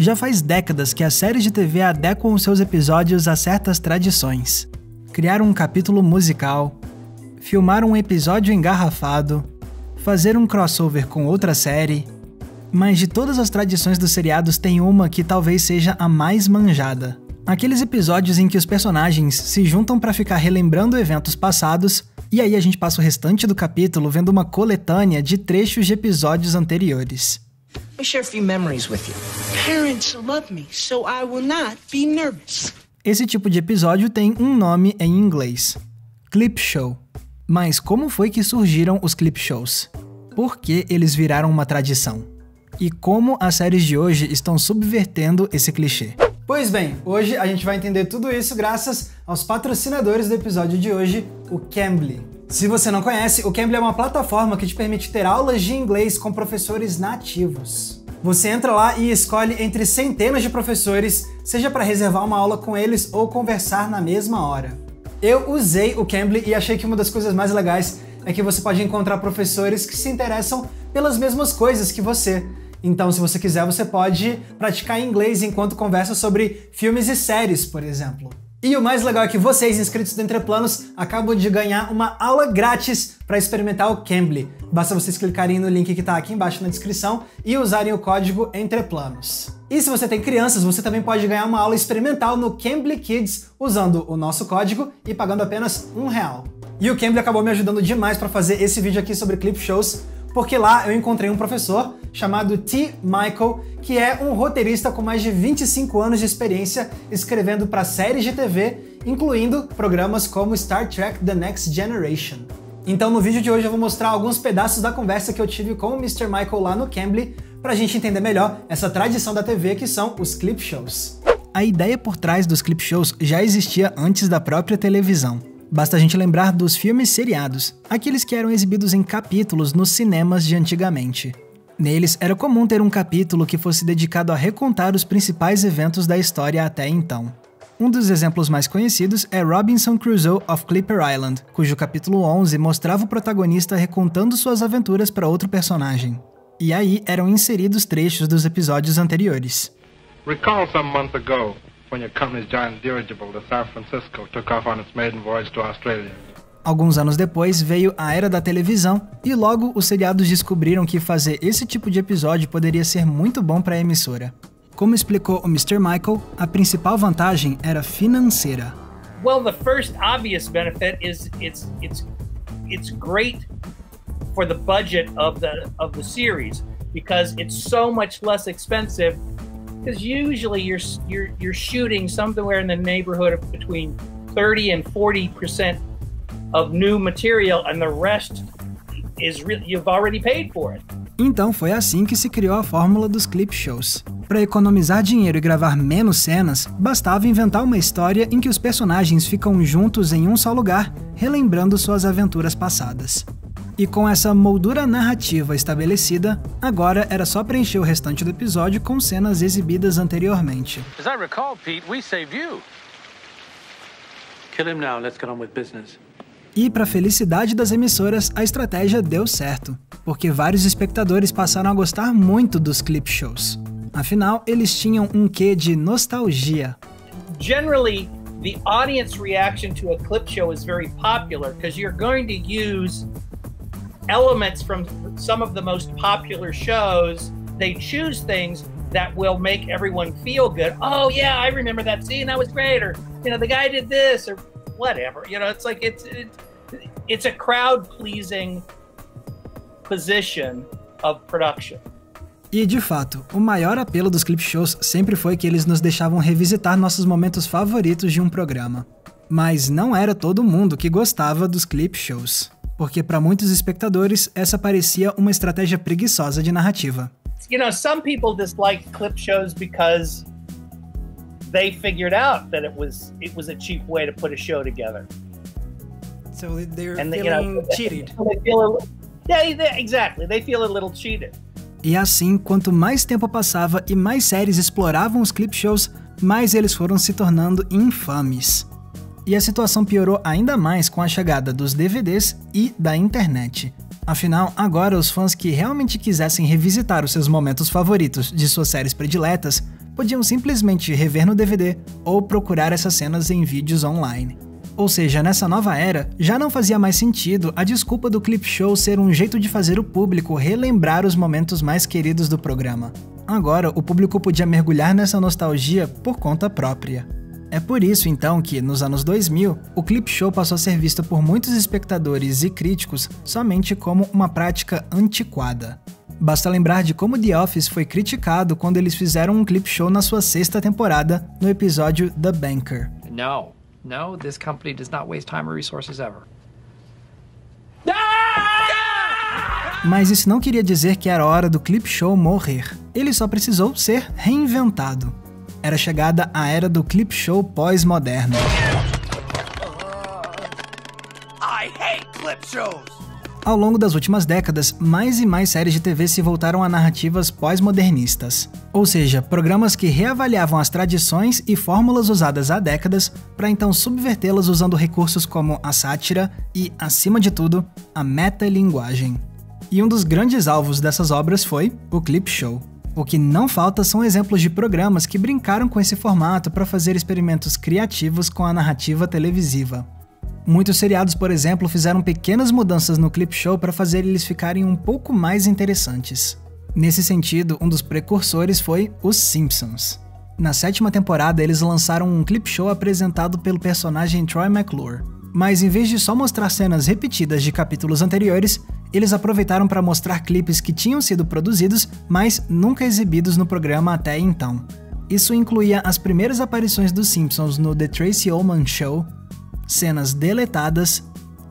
Já faz décadas que as séries de TV adequam os seus episódios a certas tradições. Criar um capítulo musical, filmar um episódio engarrafado, fazer um crossover com outra série... Mas de todas as tradições dos seriados tem uma que talvez seja a mais manjada. Aqueles episódios em que os personagens se juntam para ficar relembrando eventos passados, e aí a gente passa o restante do capítulo vendo uma coletânea de trechos de episódios anteriores. Esse tipo de episódio tem um nome em inglês: clip show. Mas como foi que surgiram os clip shows? Por que eles viraram uma tradição? E como as séries de hoje estão subvertendo esse clichê? Pois bem, hoje a gente vai entender tudo isso graças aos patrocinadores do episódio de hoje, o Cambly. Se você não conhece, o Cambly é uma plataforma que te permite ter aulas de inglês com professores nativos. Você entra lá e escolhe entre centenas de professores, seja para reservar uma aula com eles ou conversar na mesma hora. Eu usei o Cambly e achei que uma das coisas mais legais é que você pode encontrar professores que se interessam pelas mesmas coisas que você. Então, se você quiser, você pode praticar inglês enquanto conversa sobre filmes e séries, por exemplo. E o mais legal é que vocês, inscritos do EntrePlanos, acabam de ganhar uma aula grátis para experimentar o Cambly. Basta vocês clicarem no link que está aqui embaixo na descrição e usarem o código EntrePlanos. E se você tem crianças, você também pode ganhar uma aula experimental no Cambly Kids usando o nosso código e pagando apenas R$1. E o Cambly acabou me ajudando demais para fazer esse vídeo aqui sobre clip shows, porque lá eu encontrei um professor chamado T. Michael, que é um roteirista com mais de 25 anos de experiência escrevendo para séries de TV, incluindo programas como Star Trek The Next Generation. Então no vídeo de hoje eu vou mostrar alguns pedaços da conversa que eu tive com o Mr. Michael lá no Cambly, pra gente entender melhor essa tradição da TV que são os clip shows. A ideia por trás dos clip shows já existia antes da própria televisão. Basta a gente lembrar dos filmes seriados, aqueles que eram exibidos em capítulos nos cinemas de antigamente. Neles era comum ter um capítulo que fosse dedicado a recontar os principais eventos da história até então. Um dos exemplos mais conhecidos é Robinson Crusoe of Clipper Island, cujo capítulo 11 mostrava o protagonista recontando suas aventuras para outro personagem. E aí eram inseridos trechos dos episódios anteriores. Recall some months ago. Alguns anos depois veio a era da televisão e logo os seriados descobriram que fazer esse tipo de episódio poderia ser muito bom para a emissora. Como explicou o Mr. Michael, a principal vantagem era financeira. Well, the first obvious benefit is it's great for the budget of the series because it's so much less expensive. Because usually you're shooting somewhere in the neighborhood of between 30 and 40% of new material and the rest is you've already paid for it. Então foi assim que se criou a fórmula dos clip shows. Para economizar dinheiro e gravar menos cenas, bastava inventar uma história em que os personagens ficam juntos em um só lugar, relembrando suas aventuras passadas. E com essa moldura narrativa estabelecida, agora era só preencher o restante do episódio com cenas exibidas anteriormente. E para a felicidade das emissoras, a estratégia deu certo, porque vários espectadores passaram a gostar muito dos clip shows. Afinal, eles tinham um quê de nostalgia. Generally, the audience reaction to a clip show is very popular because you're going to use elements from some of the most popular shows. They choose things that will make everyone feel good. Oh yeah, I remember that scene, that was great, or you know, the guy did this or whatever. You know, it's like it's a crowd-pleasing position of production. E de fato, o maior apelo dos clip shows sempre foi que eles nos deixavam revisitar nossos momentos favoritos de um programa. Mas não era todo mundo que gostava dos clip shows, porque para muitos espectadores essa parecia uma estratégia preguiçosa de narrativa. You know, some people dislike clip shows because they figured out that it was a cheap way to put a show together. So they're feeling cheated. Yeah, exactly. They feel a little cheated. E assim, quanto mais tempo passava e mais séries exploravam os clip shows, mais eles foram se tornando infames. E a situação piorou ainda mais com a chegada dos DVDs e da internet. Afinal, agora os fãs que realmente quisessem revisitar os seus momentos favoritos de suas séries prediletas podiam simplesmente rever no DVD ou procurar essas cenas em vídeos online. Ou seja, nessa nova era, já não fazia mais sentido a desculpa do clip show ser um jeito de fazer o público relembrar os momentos mais queridos do programa. Agora, o público podia mergulhar nessa nostalgia por conta própria. É por isso, então, que, nos anos 2000, o clip show passou a ser visto por muitos espectadores e críticos somente como uma prática antiquada. Basta lembrar de como The Office foi criticado quando eles fizeram um clip show na sua 6ª temporada, no episódio The Banker. Não. No, this company does not waste time or resources ever. Mas isso não queria dizer que era hora do clip show morrer. Ele só precisou ser reinventado. Era chegada a era do clip show pós-moderno. I hate clip shows. Ao longo das últimas décadas, mais e mais séries de TV se voltaram a narrativas pós-modernistas. Ou seja, programas que reavaliavam as tradições e fórmulas usadas há décadas para então subvertê-las usando recursos como a sátira e, acima de tudo, a metalinguagem. E um dos grandes alvos dessas obras foi o clip show. O que não falta são exemplos de programas que brincaram com esse formato para fazer experimentos criativos com a narrativa televisiva. Muitos seriados, por exemplo, fizeram pequenas mudanças no clip show para fazer eles ficarem um pouco mais interessantes. Nesse sentido, um dos precursores foi Os Simpsons. Na 7ª temporada, eles lançaram um clip show apresentado pelo personagem Troy McClure. Mas em vez de só mostrar cenas repetidas de capítulos anteriores, eles aproveitaram para mostrar clipes que tinham sido produzidos, mas nunca exibidos no programa até então. Isso incluía as primeiras aparições dos Simpsons no The Tracy Ullman Show, cenas deletadas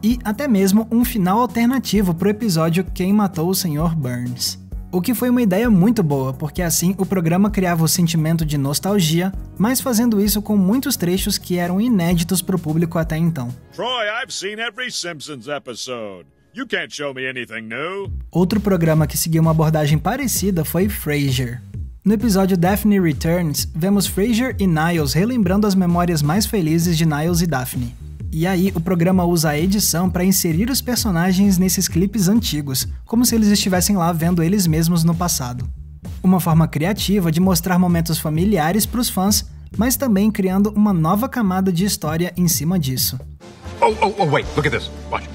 e até mesmo um final alternativo para o episódio Quem Matou o Sr. Burns. O que foi uma ideia muito boa, porque assim o programa criava o sentimento de nostalgia, mas fazendo isso com muitos trechos que eram inéditos para o público até então. Troy, I've seen every Simpsons episode. You can't show me anything new. Outro programa que seguiu uma abordagem parecida foi Frasier. No episódio Daphne Returns, vemos Frasier e Niles relembrando as memórias mais felizes de Niles e Daphne. E aí, o programa usa a edição para inserir os personagens nesses clipes antigos, como se eles estivessem lá vendo eles mesmos no passado. Uma forma criativa de mostrar momentos familiares para os fãs, mas também criando uma nova camada de história em cima disso. Wait, look at this. Watch.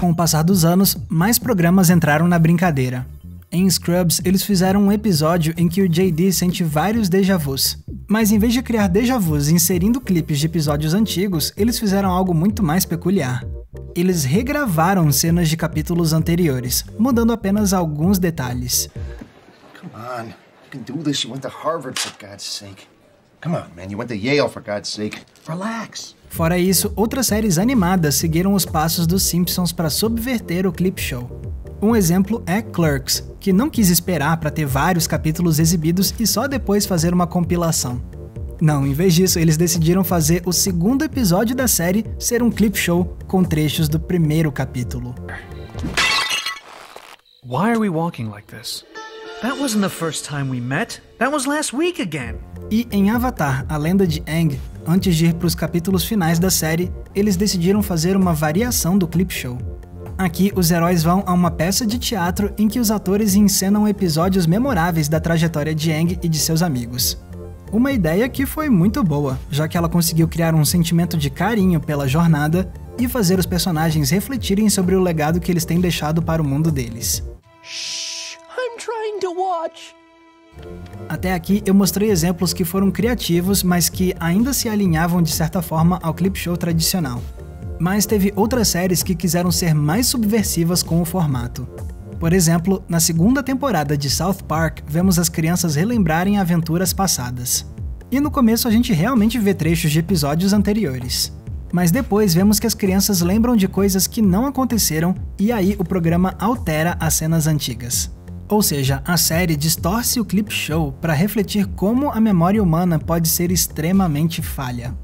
Com o passar dos anos, mais programas entraram na brincadeira. Em Scrubs, eles fizeram um episódio em que o JD sente vários déjà-vus. Mas em vez de criar déjà-vus inserindo clipes de episódios antigos, eles fizeram algo muito mais peculiar. Eles regravaram cenas de capítulos anteriores, mudando apenas alguns detalhes. Come on, you can do this. You went to Harvard, for God's sake. Come on, man, you went to Yale, for God's sake. Relax. Fora isso, outras séries animadas seguiram os passos dos Simpsons para subverter o clip show. Um exemplo é Clerks, que não quis esperar para ter vários capítulos exibidos e só depois fazer uma compilação. Não, em vez disso, eles decidiram fazer o 2º episódio da série ser um clip show com trechos do 1º capítulo. Why are we walking like this? That wasn't the first time we met. That was last week again. E em Avatar, a Lenda de Aang, antes de ir para os capítulos finais da série, eles decidiram fazer uma variação do clip show. Aqui, os heróis vão a uma peça de teatro em que os atores encenam episódios memoráveis da trajetória de Aang e de seus amigos. Uma ideia que foi muito boa, já que ela conseguiu criar um sentimento de carinho pela jornada e fazer os personagens refletirem sobre o legado que eles têm deixado para o mundo deles. Shhh, I'm trying to watch. Até aqui, eu mostrei exemplos que foram criativos, mas que ainda se alinhavam de certa forma ao clip show tradicional. Mas teve outras séries que quiseram ser mais subversivas com o formato. Por exemplo, na 2ª temporada de South Park, vemos as crianças relembrarem aventuras passadas. E no começo a gente realmente vê trechos de episódios anteriores. Mas depois vemos que as crianças lembram de coisas que não aconteceram e aí o programa altera as cenas antigas. Ou seja, a série distorce o clip show para refletir como a memória humana pode ser extremamente falha.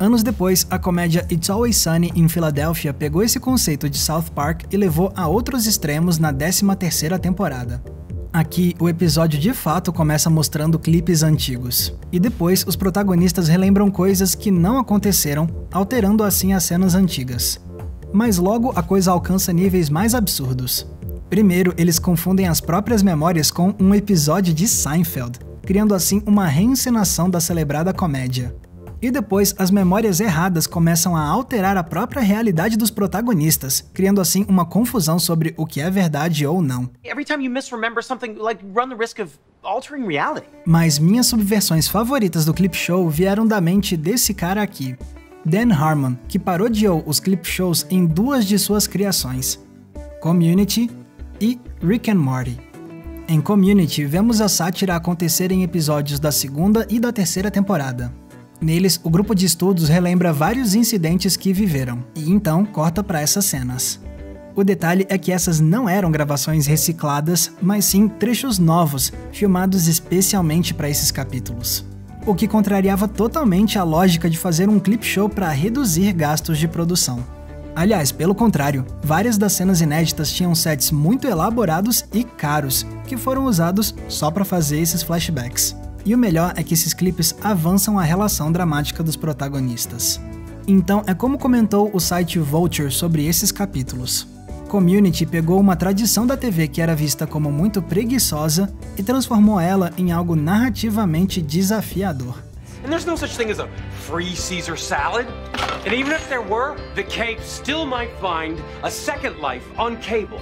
Anos depois, a comédia It's Always Sunny em Filadélfia pegou esse conceito de South Park e levou a outros extremos na 13ª temporada. Aqui, o episódio de fato começa mostrando clipes antigos. E depois, os protagonistas relembram coisas que não aconteceram, alterando assim as cenas antigas. Mas logo a coisa alcança níveis mais absurdos. Primeiro, eles confundem as próprias memórias com um episódio de Seinfeld, criando assim uma reencenação da celebrada comédia. E depois, as memórias erradas começam a alterar a própria realidade dos protagonistas, criando assim uma confusão sobre o que é verdade ou não. Mas minhas subversões favoritas do clip show vieram da mente desse cara aqui, Dan Harmon, que parodiou os clip shows em duas de suas criações, Community e Rick and Morty. Em Community, vemos a sátira acontecer em episódios da segunda e da terceira temporada. Neles, o grupo de estudos relembra vários incidentes que viveram, e então corta para essas cenas. O detalhe é que essas não eram gravações recicladas, mas sim trechos novos, filmados especialmente para esses capítulos. O que contrariava totalmente a lógica de fazer um clip show para reduzir gastos de produção. Aliás, pelo contrário, várias das cenas inéditas tinham sets muito elaborados e caros, que foram usados só para fazer esses flashbacks. E o melhor é que esses clipes avançam a relação dramática dos protagonistas. Então é como comentou o site Vulture sobre esses capítulos. Community pegou uma tradição da TV que era vista como muito preguiçosa e transformou ela em algo narrativamente desafiador. And there's no such thing as a free Caesar salad. And even if there were, the cape still might find a second life on cable.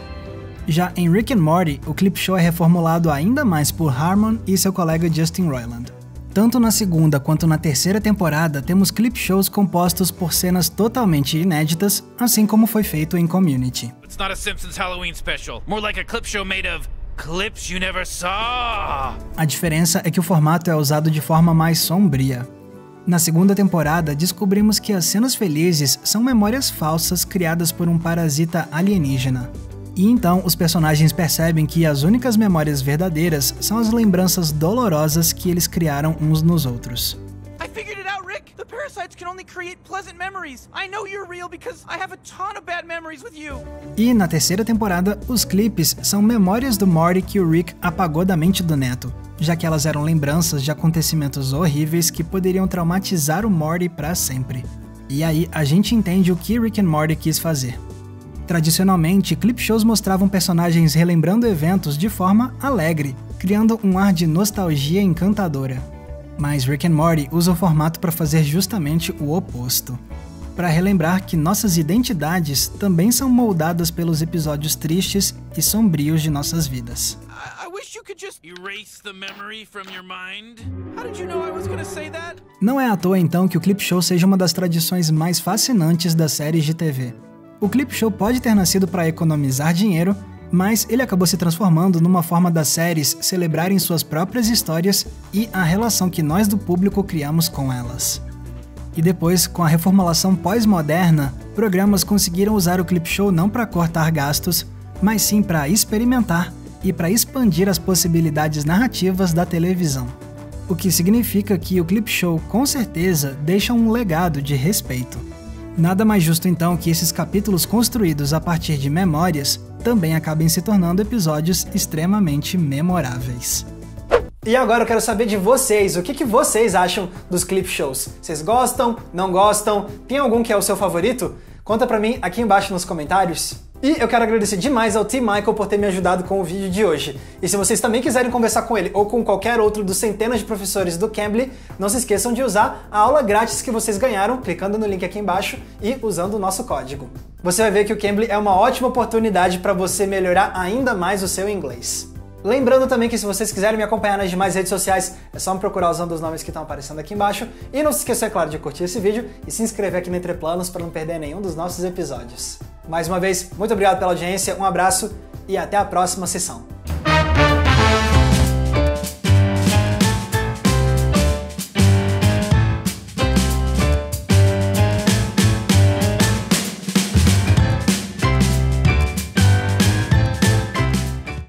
Já em Rick and Morty, o clip show é reformulado ainda mais por Harmon e seu colega Justin Roiland. Tanto na segunda quanto na terceira temporada, temos clip shows compostos por cenas totalmente inéditas, assim como foi feito em Community. It's not a Simpsons Halloween special, more like a clip show made of clips you never saw. A diferença é que o formato é usado de forma mais sombria. Na segunda temporada, descobrimos que as cenas felizes são memórias falsas criadas por um parasita alienígena. E então os personagens percebem que as únicas memórias verdadeiras são as lembranças dolorosas que eles criaram uns nos outros. E na terceira temporada, os clipes são memórias do Morty que o Rick apagou da mente do neto, já que elas eram lembranças de acontecimentos horríveis que poderiam traumatizar o Morty para sempre. E aí a gente entende o que Rick and Morty quis fazer. Tradicionalmente, clip shows mostravam personagens relembrando eventos de forma alegre, criando um ar de nostalgia encantadora. Mas Rick and Morty usa o formato para fazer justamente o oposto. Para relembrar que nossas identidades também são moldadas pelos episódios tristes e sombrios de nossas vidas. Não é à toa então que o clip show seja uma das tradições mais fascinantes das séries de TV. O clip show pode ter nascido para economizar dinheiro, mas ele acabou se transformando numa forma das séries celebrarem suas próprias histórias e a relação que nós do público criamos com elas. E depois, com a reformulação pós-moderna, programas conseguiram usar o clip show não para cortar gastos, mas sim para experimentar e para expandir as possibilidades narrativas da televisão. O que significa que o clip show, com certeza, deixa um legado de respeito. Nada mais justo então que esses capítulos construídos a partir de memórias também acabem se tornando episódios extremamente memoráveis. E agora eu quero saber de vocês, o que vocês acham dos clip shows? Vocês gostam? Não gostam? Tem algum que é o seu favorito? Conta pra mim aqui embaixo nos comentários. E eu quero agradecer demais ao T. Michael por ter me ajudado com o vídeo de hoje. E se vocês também quiserem conversar com ele ou com qualquer outro dos centenas de professores do Cambly, não se esqueçam de usar a aula grátis que vocês ganharam clicando no link aqui embaixo e usando o nosso código. Você vai ver que o Cambly é uma ótima oportunidade para você melhorar ainda mais o seu inglês. Lembrando também que se vocês quiserem me acompanhar nas demais redes sociais, é só me procurar usando os nomes que estão aparecendo aqui embaixo. E não se esqueça, é claro, de curtir esse vídeo e se inscrever aqui no EntrePlanos para não perder nenhum dos nossos episódios. Mais uma vez, muito obrigado pela audiência, um abraço e até a próxima sessão.